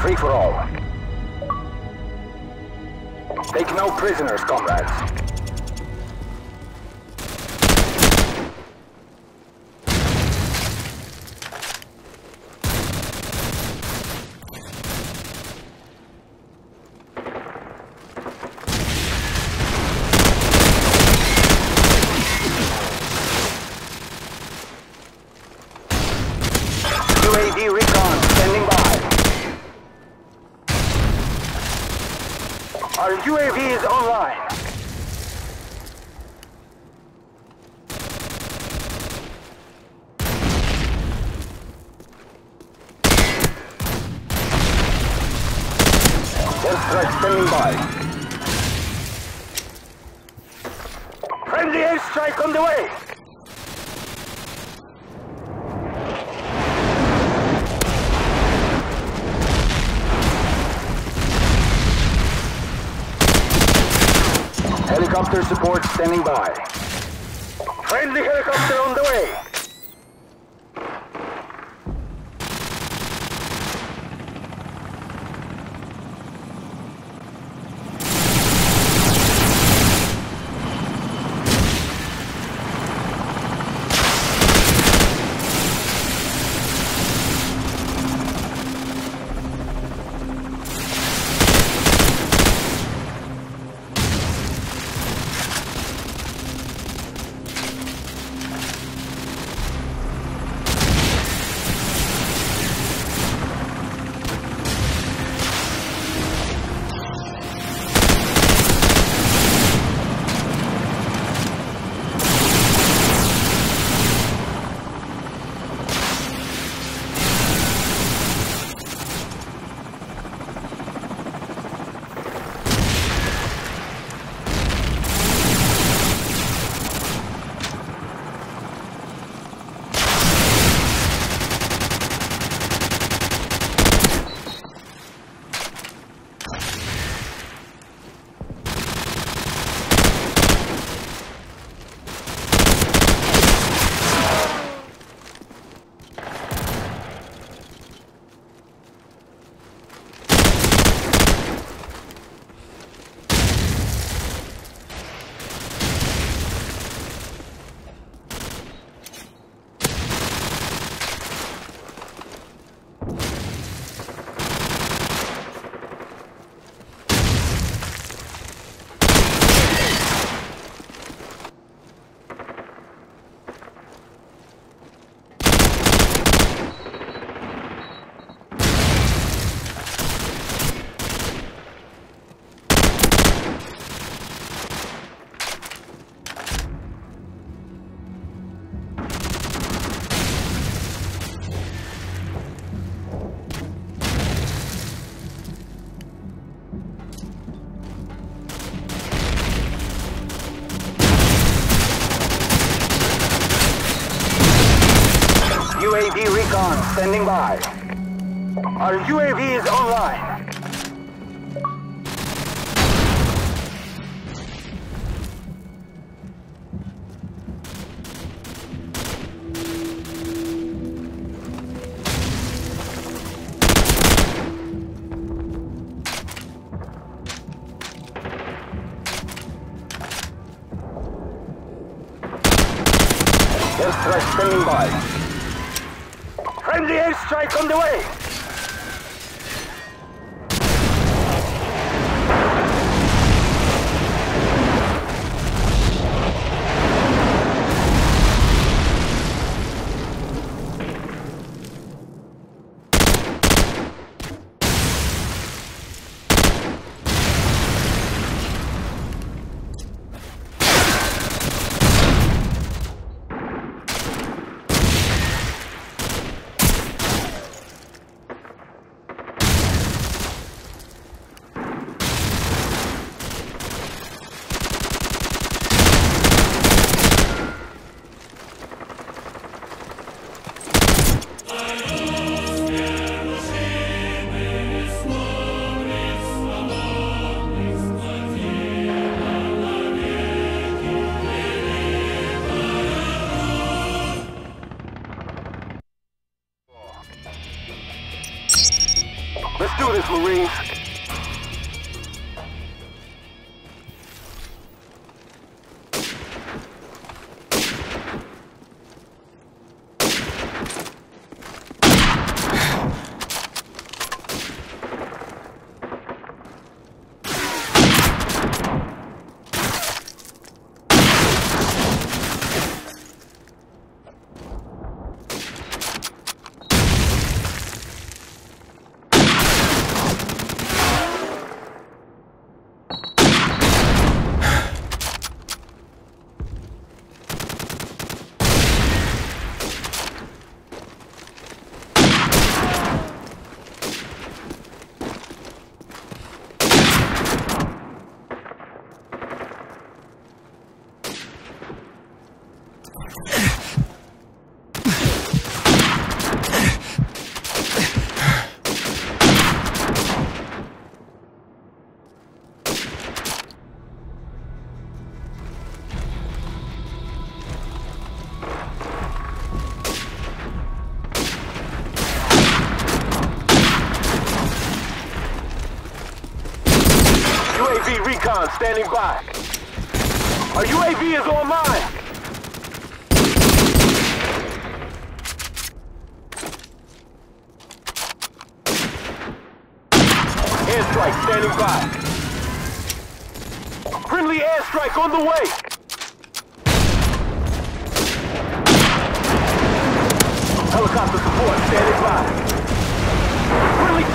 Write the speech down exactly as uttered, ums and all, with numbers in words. free for all. Take no prisoners, comrades. U A V recon, standing by. Our U A V is online. Airstrike standing by. Friendly airstrike on the way. Helicopter support standing by. Friendly helicopter on the way. U A V recon standing by. Our U A V is online. Airstrike standing by. Friendly airstrike on the way! Let's do this, Marines. Standing by. Our U A V is online. Airstrike standing by. Friendly airstrike on the way. Helicopter support standing by. Friendly